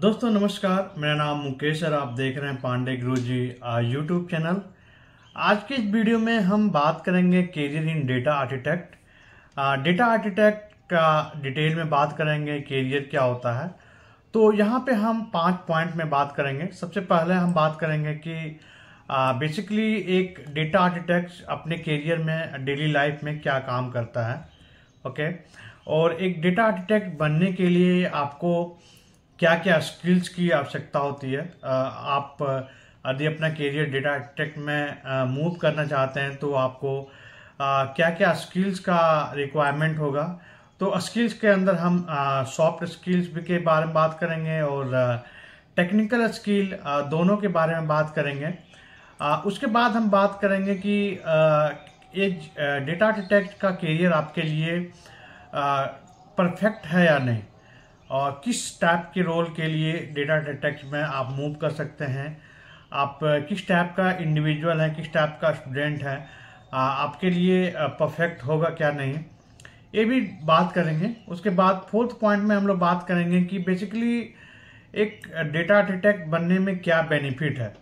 दोस्तों नमस्कार, मेरा नाम मुकेश और आप देख रहे हैं पांडे गुरुजी यूट्यूब चैनल। आज के इस वीडियो में हम बात करेंगे career in data architect. Data architect का डिटेल में बात करेंगे, कैरियर क्या होता है। तो यहाँ पे हम 5 पॉइंट में बात करेंगे। सबसे पहले हम बात करेंगे कि बेसिकली एक डेटा आर्किटेक्ट अपने कैरियर में, डेली लाइफ में क्या काम करता है। ओके, और एक डेटा आर्किटेक्ट बनने के लिए आपको क्या क्या स्किल्स की आवश्यकता होती है। आप यदि अपना कैरियर डेटा आर्किटेक्ट में मूव करना चाहते हैं तो आपको क्या क्या स्किल्स का रिक्वायरमेंट होगा। तो स्किल्स के अंदर हम सॉफ्ट स्किल्स भी के बारे में बात करेंगे और टेक्निकल स्किल दोनों के बारे में बात करेंगे। उसके बाद हम बात करेंगे कि ये डेटा आर्किटेक्ट का कैरियर आपके लिए परफेक्ट है या नहीं, और किस टाइप के रोल के लिए डेटा आर्किटेक्ट में आप मूव कर सकते हैं। आप किस टाइप का इंडिविजुअल हैं, किस टाइप का स्टूडेंट है, आपके लिए परफेक्ट होगा क्या नहीं, ये भी बात करेंगे। उसके बाद 4th पॉइंट में हम लोग बात करेंगे कि बेसिकली एक डेटा आर्किटेक्ट बनने में क्या बेनिफिट है।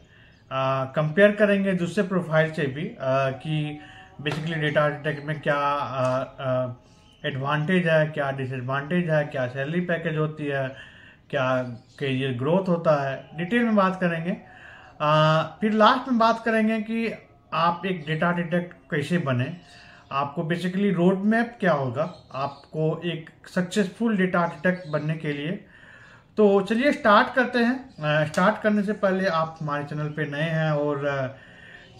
कंपेयर करेंगे दूसरे प्रोफाइल से भी कि बेसिकली डेटा आर्किटेक्ट में क्या एडवांटेज है, क्या डिसएडवांटेज है, क्या सैलरी पैकेज होती है, क्या कैरियर ग्रोथ होता है, डिटेल में बात करेंगे। फिर लास्ट में बात करेंगे कि आप एक डेटा आर्किटेक्ट कैसे बने, आपको बेसिकली रोड मैप क्या होगा आपको एक सक्सेसफुल डेटा आर्किटेक्ट बनने के लिए। तो चलिए स्टार्ट करते हैं। स्टार्ट करने से पहले आप हमारे चैनल पे नए हैं और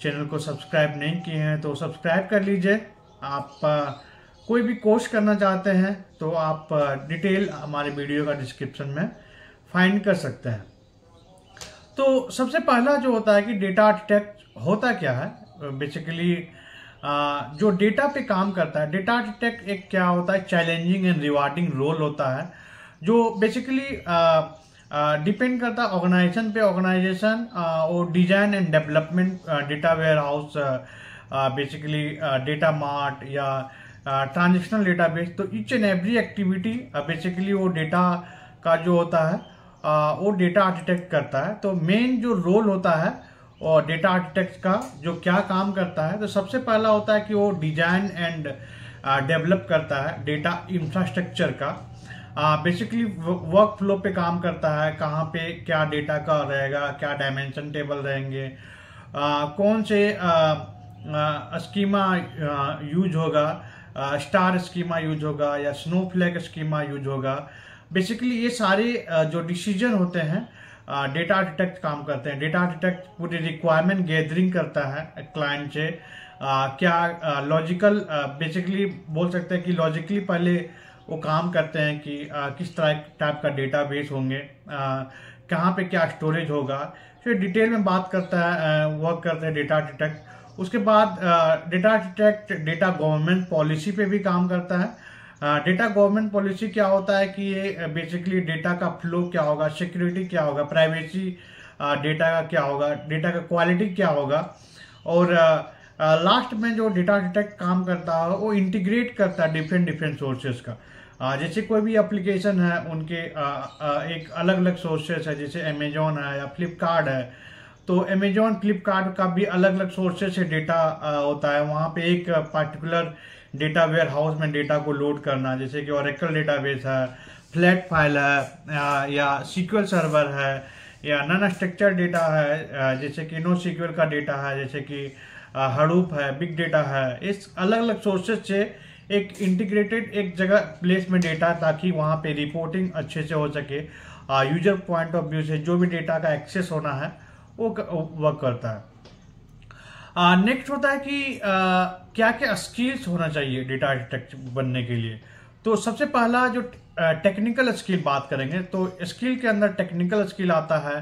चैनल को सब्सक्राइब नहीं किए हैं तो सब्सक्राइब कर लीजिए। आप कोई भी कोर्स करना चाहते हैं तो आप डिटेल हमारे वीडियो का डिस्क्रिप्शन में फाइंड कर सकते हैं। तो सबसे पहला जो होता है कि डेटा आर्किटेक्ट होता क्या है। बेसिकली जो डेटा पे काम करता है डेटा आर्किटेक्ट एक क्या होता है, चैलेंजिंग एंड रिवार्डिंग रोल होता है, जो बेसिकली डिपेंड करता है ऑर्गेनाइजेशन पे। ऑर्गेनाइजेशन और design and development, data warehouse, basically data mart या ट्रांजेक्शनल डेटाबेस, तो each and every activity basically वो डेटा का जो होता है वो डेटा आर्किटेक्ट करता है। तो मेन जो रोल होता है और डेटा आर्किटेक्ट का जो क्या काम करता है, तो सबसे पहला होता है कि वो डिजाइन एंड डेवलप करता है डेटा इंफ्रास्ट्रक्चर का। बेसिकली वर्क फ्लो पे काम करता है, कहाँ पे क्या डेटा का रहेगा, क्या डायमेंशन टेबल रहेंगे, कौन से स्कीमा यूज होगा, स्टार स्कीमा यूज होगा या स्नोफ्लेक स्कीमा यूज होगा। बेसिकली ये सारे जो डिसीजन होते हैं डेटा आर्किटेक्ट काम करते हैं। डेटा आर्किटेक्ट पूरी रिक्वायरमेंट गैदरिंग करता है क्लाइंट से, क्या लॉजिकल, बेसिकली बोल सकते हैं कि लॉजिकली पहले वो काम करते हैं कि किस टाइप का डेटाबेस होंगे, कहाँ पे क्या स्टोरेज होगा, फिर डिटेल में बात करता है, वर्क करते हैं डेटा आर्किटेक्ट। उसके बाद data architect data government policy पे भी काम करता है। डेटा गवर्नमेंट पॉलिसी क्या होता है कि ये बेसिकली डेटा का फ्लो क्या होगा, सिक्योरिटी क्या होगा, प्राइवेसी डेटा का क्या होगा, डेटा का क्वालिटी क्या होगा, और लास्ट में जो डेटा आर्किटेक्ट काम करता है वो इंटीग्रेट करता है डिफरेंट सोर्सेज का। जैसे कोई भी एप्लीकेशन है उनके एक अलग अलग सोर्सेज है, जैसे अमेजोन है या फ्लिपकार्ट है, तो अमेजॉन फ्लिपकार्ट का भी अलग अलग सोर्सेज से डेटा होता है। वहाँ पे एक पार्टिकुलर डेटा वेयर हाउस में डेटा को लोड करना, जैसे कि ओरेकल डेटाबेस है, फ्लैट फाइल है या SQL सर्वर है, या नॉन स्ट्रक्चर डेटा है जैसे कि नो SQL का डेटा है, जैसे कि Hadoop है, बिग डेटा है। इस अलग अलग सोर्सेज से एक इंटीग्रेटेड एक जगह प्लेस में डेटा, ताकि वहाँ पे रिपोर्टिंग अच्छे से हो सके। यूजर पॉइंट ऑफ व्यू से जो भी डेटा का एक्सेस होना है वो वर्क करता है। नेक्स्ट होता है कि क्या क्या स्किल्स होना चाहिए डेटा आर्किटेक्ट बनने के लिए। तो सबसे पहला जो टेक्निकल स्किल बात करेंगे, तो स्किल के अंदर टेक्निकल स्किल आता है,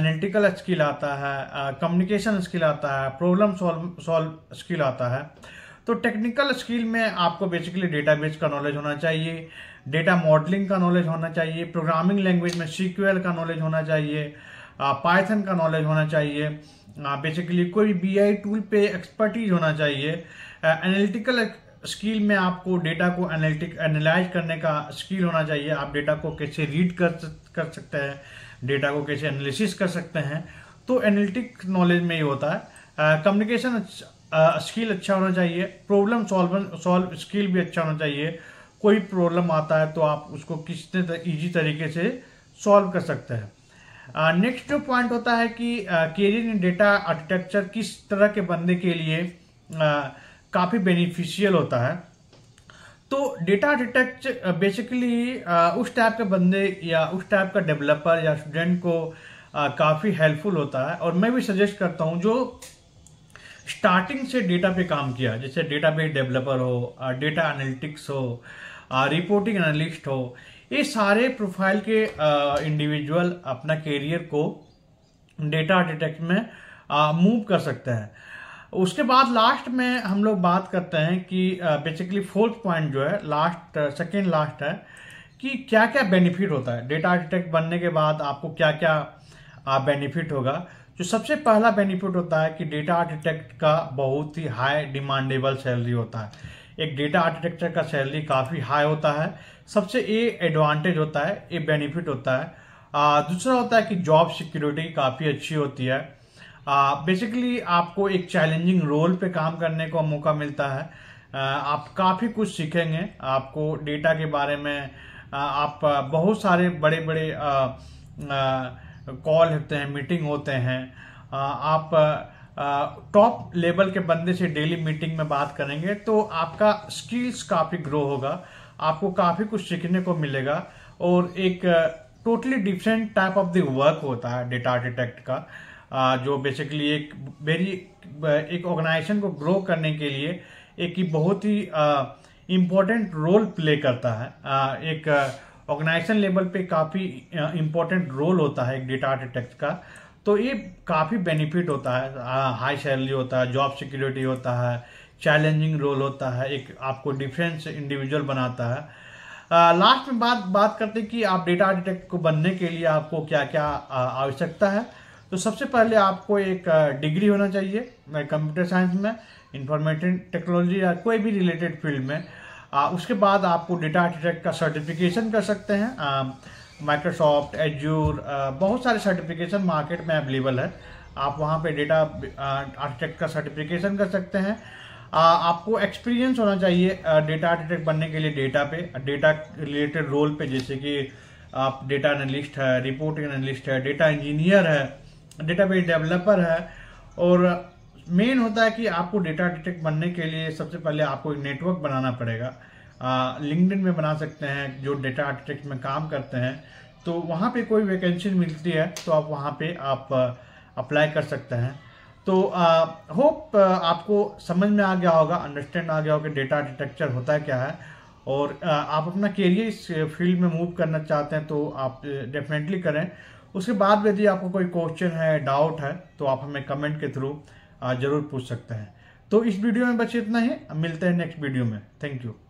एनालिटिकल स्किल आता है, कम्युनिकेशन स्किल आता है, प्रॉब्लम सॉल्व स्किल आता है। तो टेक्निकल स्किल में आपको बेसिकली डेटाबेस का नॉलेज होना चाहिए, डेटा मॉडलिंग का नॉलेज होना चाहिए, प्रोग्रामिंग लैंग्वेज में SQL का नॉलेज होना चाहिए, पाइथन का नॉलेज होना चाहिए, बेसिकली कोई भी BI टूल पे एक्सपर्टीज होना चाहिए, एनालिटिकल स्किल में आपको डेटा को एनालाइज करने का स्किल होना चाहिए। आप डेटा को कैसे रीड कर सकते हैं, डेटा को कैसे एनालिसिस कर सकते हैं, तो एनालिटिक नॉलेज में ही होता है। कम्युनिकेशन स्किल अच्छा होना चाहिए, प्रॉब्लम सॉल्व स्किल भी अच्छा होना चाहिए। कोई प्रॉब्लम आता है तो आप उसको कितने ईजी तरीके से सॉल्व कर सकते हैं। नेक्स्ट जो पॉइंट होता है कि कैरियर इन डेटा आर्किटेक्चर किस तरह के बंदे के लिए काफ़ी बेनिफिशियल होता है। तो डेटा आर्किटेक्चर बेसिकली उस टाइप के बंदे या उस टाइप का डेवलपर या स्टूडेंट को काफ़ी हेल्पफुल होता है। और मैं भी सजेस्ट करता हूँ जो स्टार्टिंग से डेटा पे काम किया, जैसे डेटाबेस डेवलपर हो, डेटा एनालिटिक्स हो, रिपोर्टिंग एनालिस्ट हो, ये सारे प्रोफाइल के इंडिविजुअल अपना कैरियर को डेटा आर्किटेक्ट में मूव कर सकते हैं। उसके बाद लास्ट में हम लोग बात करते हैं कि बेसिकली फोर्थ पॉइंट जो है सेकेंड लास्ट है कि क्या क्या बेनिफिट होता है डेटा आर्किटेक्ट बनने के बाद, आपको क्या क्या बेनिफिट होगा। जो सबसे पहला बेनिफिट होता है कि डेटा आर्किटेक्ट का बहुत ही हाई डिमांडेबल सैलरी होता है। एक डेटा आर्किटेक्चर का सैलरी काफ़ी हाई होता है, सबसे ये एडवांटेज होता है, ये बेनिफिट होता है। दूसरा होता है कि जॉब सिक्योरिटी काफ़ी अच्छी होती है। बेसिकली आपको एक चैलेंजिंग रोल पे काम करने का मौका मिलता है। आप काफ़ी कुछ सीखेंगे, आपको डेटा के बारे में आप बहुत सारे बड़े बड़े कॉल होते हैं, मीटिंग होते हैं, आप टॉप लेवल के बंदे से डेली मीटिंग में बात करेंगे तो आपका स्किल्स काफ़ी ग्रो होगा, आपको काफ़ी कुछ सीखने को मिलेगा। और एक totally different type of the work होता है डेटा आर्किटेक्ट का, जो बेसिकली एक ऑर्गेनाइजेशन को ग्रो करने के लिए एक बहुत ही इम्पोर्टेंट रोल प्ले करता है। एक ऑर्गेनाइजेशन लेवल पे काफ़ी इम्पोर्टेंट रोल होता है एक डेटा आर्किटेक्ट का। तो ये काफ़ी बेनिफिट होता है, हाई सैलरी होता है, जॉब सिक्योरिटी होता है, चैलेंजिंग रोल होता है, एक आपको डिफरेंस इंडिविजुअल बनाता है। लास्ट में बात करते हैं कि आप डेटा आर्किटेक्ट को बनने के लिए आपको क्या क्या आवश्यकता है। तो सबसे पहले आपको एक डिग्री होना चाहिए कंप्यूटर साइंस में, इंफॉर्मेशन टेक्नोलॉजी या कोई भी रिलेटेड फील्ड में। उसके बाद आपको डेटा आर्किटेक्ट का सर्टिफिकेशन कर सकते हैं। माइक्रोसॉफ्ट, एज्यूर, बहुत सारे सर्टिफिकेशन मार्केट में अवेलेबल है, आप वहां पे डेटा आर्किटेक्ट का सर्टिफिकेशन कर सकते हैं। आपको एक्सपीरियंस होना चाहिए डेटा आर्किटेक्ट बनने के लिए डेटा रिलेटेड रोल पे, जैसे कि आप डेटा एनालिस्ट है, रिपोर्टिंग एनालिस्ट है, डेटा इंजीनियर है, डेटाबेस डेवलपर है। और मेन होता है कि आपको डेटा आर्किटेक्ट बनने के लिए सबसे पहले आपको एक नेटवर्क बनाना पड़ेगा। लिंक्डइन में बना सकते हैं, जो डेटा आर्किटेक्ट में काम करते हैं तो वहाँ पे कोई वैकेंसी मिलती है तो आप वहाँ पे आप अप्लाई कर सकते हैं। तो होप आपको समझ में आ गया होगा, अंडरस्टैंड आ गया होगा कि डेटा आर्किटेक्चर होता क्या है। और आप अपना कैरियर इस फील्ड में मूव करना चाहते हैं तो आप डेफिनेटली करें। उसके बाद यदि आपको कोई क्वेश्चन है, डाउट है, तो आप हमें कमेंट के थ्रू जरूर पूछ सकते हैं। तो इस वीडियो में बस इतना ही, मिलते हैं नेक्स्ट वीडियो में। Thank you.